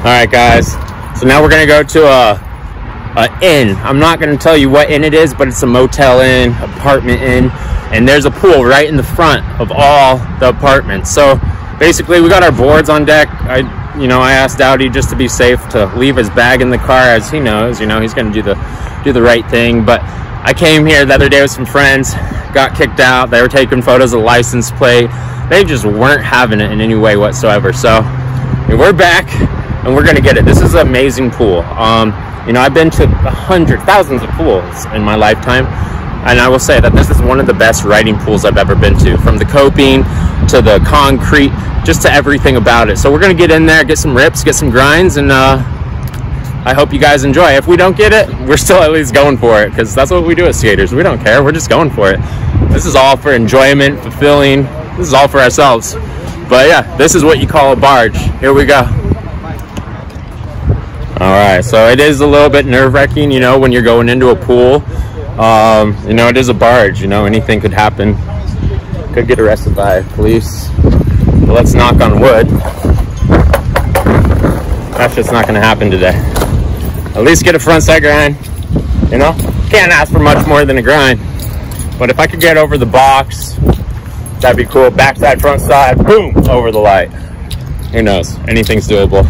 All right, guys, so now we're gonna go to a inn. I'm not gonna tell you what inn it is, but it's a motel inn, apartment inn, and there's a pool right in the front of all the apartments. So basically we got our boards on deck. I asked Dowdy just to be safe to leave his bag in the car, as he knows, he's gonna do the right thing. But I came here the other day with some friends, got kicked out. They were taking photos of the license plate. They just weren't having it in any way whatsoever. So we're back and we're gonna get it. This is an amazing pool. I've been to thousands of pools in my lifetime, and I will say that this is one of the best riding pools I've ever been to, from the coping to the concrete, just to everything about it. So we're gonna get in there, get some rips, get some grinds, and I hope you guys enjoy. If we don't get it, we're still at least going for it, because that's what we do as skaters. We don't care, we're just going for it. This is all for enjoyment, fulfilling. This is all for ourselves. But yeah, this is what you call a barge. Here we go. All right, so it is a little bit nerve-wracking, when you're going into a pool. It is a barge, anything could happen. Could get arrested by police. But let's knock on wood. That's just not gonna happen today. At least get a front side grind, Can't ask for much more than a grind. But if I could get over the box, that'd be cool. Backside, front side, boom, over the light. Who knows? Anything's doable.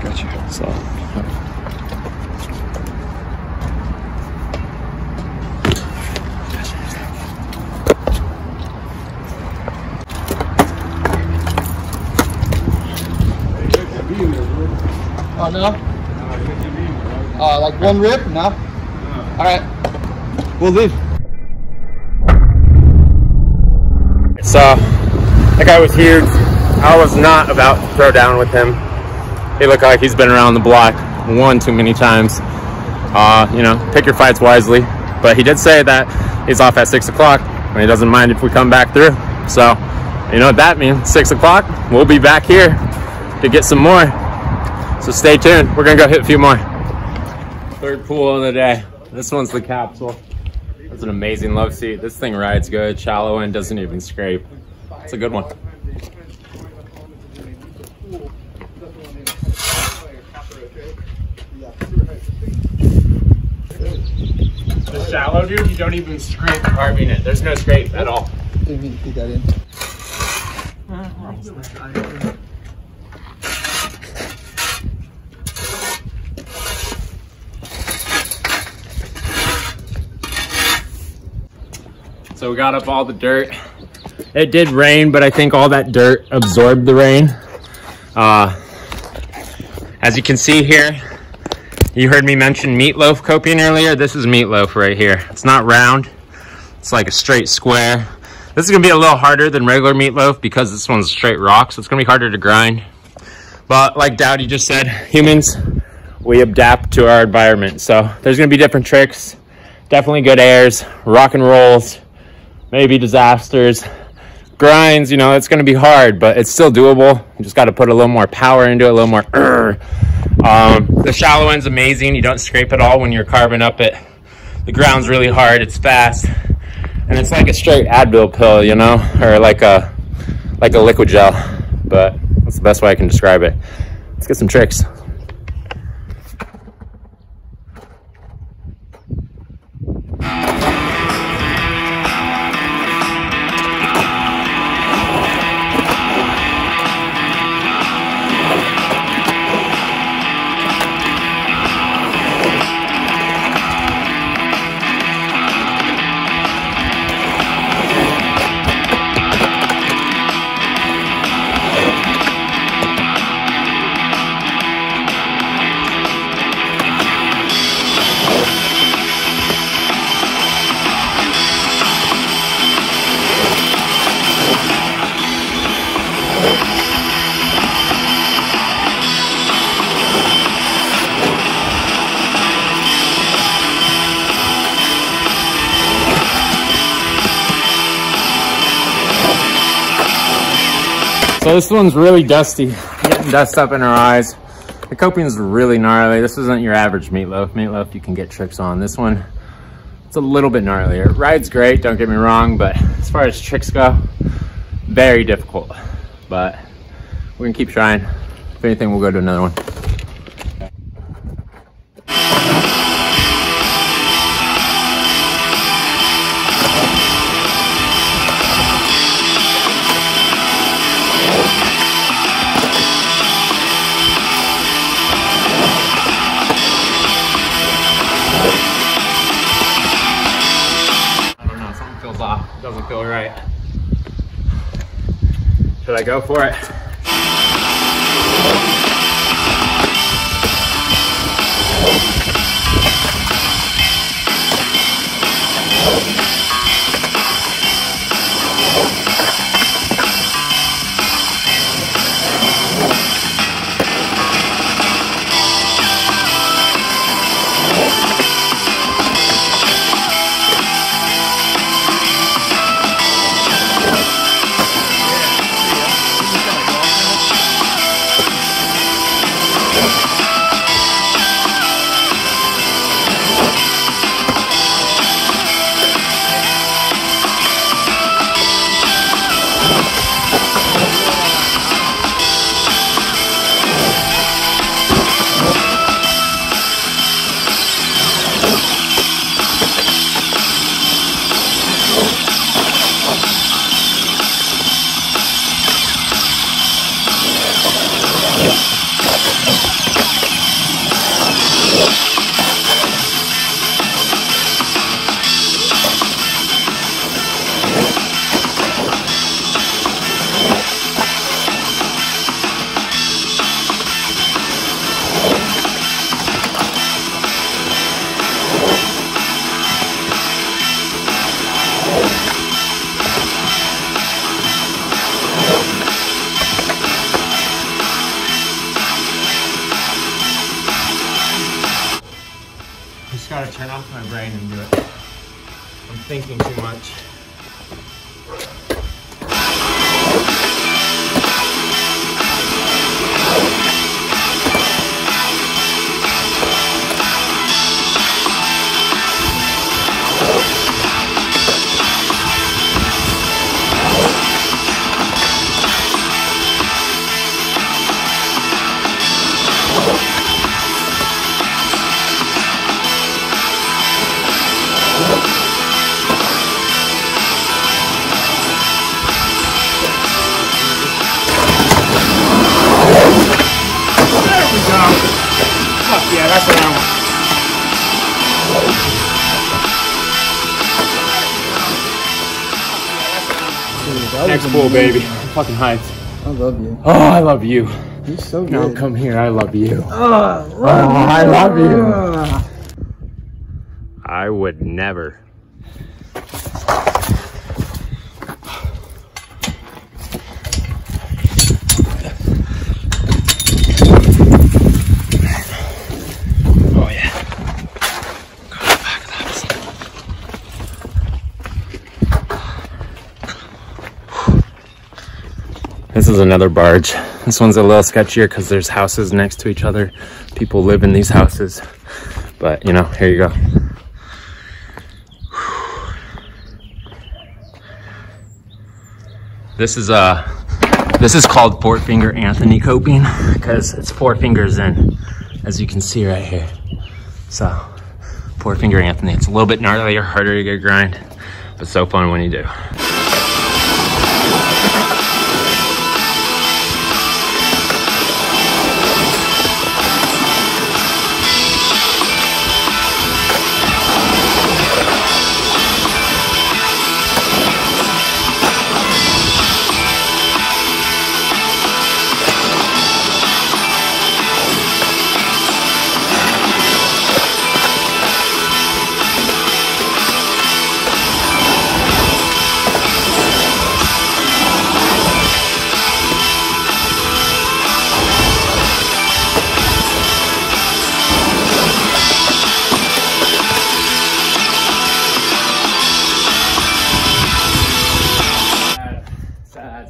Gotcha. So. Oh, no? Like one rip? No? All right. We'll leave. So, that guy was huge. I was not about to throw down with him. He looked like he's been around the block one too many times. Pick your fights wisely. But he did say that he's off at 6 o'clock, and he doesn't mind if we come back through. So, you know what that means. 6 o'clock, we'll be back here to get some more. So stay tuned, we're gonna go hit a few more. Third pool of the day. This one's the capsule. That's an amazing love seat. This thing rides good, shallow and doesn't even scrape. It's a good one. The shallow, dude, you don't even scrape carving it. There's no scrape at all. Keep that in. So we got up all the dirt. It did rain, but I think all that dirt absorbed the rain. As you can see here, you heard me mention meatloaf coping earlier. This is meatloaf right here. It's not round, it's like a straight square. This is gonna be a little harder than regular meatloaf because this one's straight rock, so it's gonna be harder to grind. But like Dowdy just said, humans, we adapt to our environment. So there's gonna be different tricks, definitely good airs, rock and rolls, maybe disasters, grinds. It's gonna be hard, but it's still doable. You just gotta put a little more power into it, a little more The shallow end's amazing. You don't scrape at all when you're carving up it. The ground's really hard, it's fast, and it's like a straight Advil pill, or like a liquid gel, but that's the best way I can describe it. Let's get some tricks. So this one's really dusty, getting dust up in our eyes. The coping's really gnarly. This isn't your average meatloaf. Meatloaf you can get tricks on. This one, it's a little bit gnarlier. It rides great, don't get me wrong, but as far as tricks go, very difficult. But we're gonna keep trying. If anything, we'll go to another one. Should I go for it? I gotta turn off my brain and do it. I'm thinking too much. Next pool, baby. Fucking heights. I love you. Oh, I love you. You're so good. Now come here. I love you. Oh, I love you. I would never. This is another barge. This one's a little sketchier because there's houses next to each other. People live in these houses. But, you know, here you go. This is called Four-Finger Anthony coping because it's four fingers in, as you can see right here. So, Four-Finger Anthony. It's a little bit gnarlier, harder to get grind, but so fun when you do.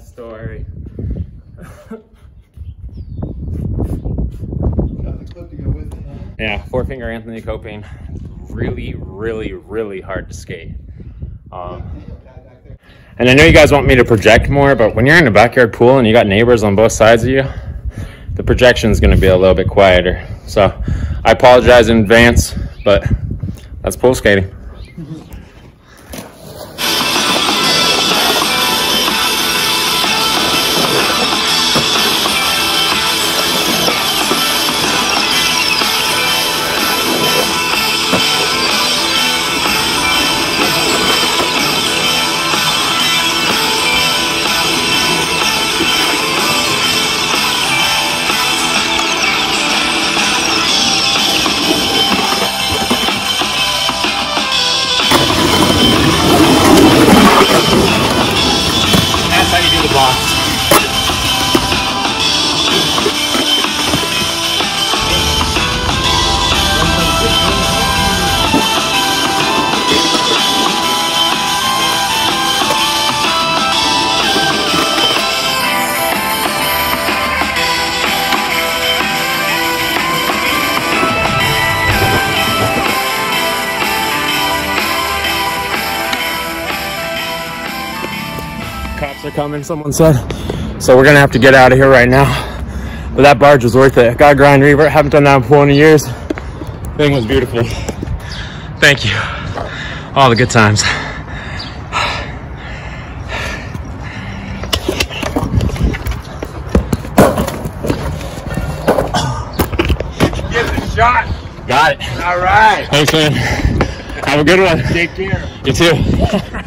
Story. Got the clip to go with it, huh? Yeah, Four-Finger Anthony coping. Really, really, really hard to skate. And I know you guys want me to project more, but when you're in a backyard pool and you got neighbors on both sides of you, the projection is going to be a little bit quieter. So I apologize in advance, but that's pool skating. Cops are coming, someone said. So we're gonna have to get out of here right now. But that barge was worth it. Got a grind revert, haven't done that in 20 years. Thing was beautiful. Thank you. All the good times. Shot. Got it. All right. Thanks, man. Have a good one. Take care. You too.